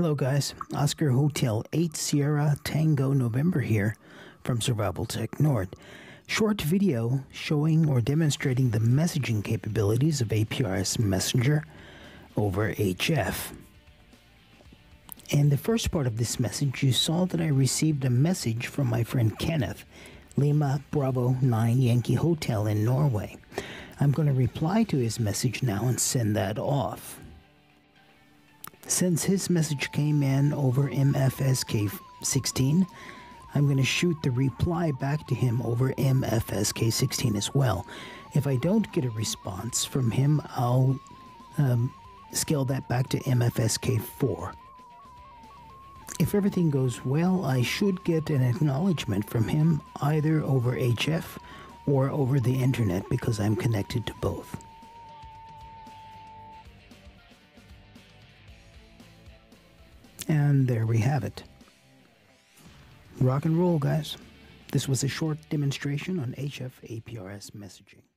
Hello guys, Oscar Hotel 8 Sierra Tango November here from Survival Tech Nord. Short video showing or demonstrating the messaging capabilities of APRS Messenger over HF. In the first part of this message, you saw that I received a message from my friend Kenneth, Lima Bravo 9 Yankee Hotel in Norway. I'm going to reply to his message now and send that off. Since his message came in over MFSK-16, I'm going to shoot the reply back to him over MFSK-16 as well. If I don't get a response from him, I'll scale that back to MFSK-4. If everything goes well, I should get an acknowledgement from him either over HF or over the internet because I'm connected to both. And there we have it. Rock and roll, guys. This was a short demonstration on HF APRS messaging.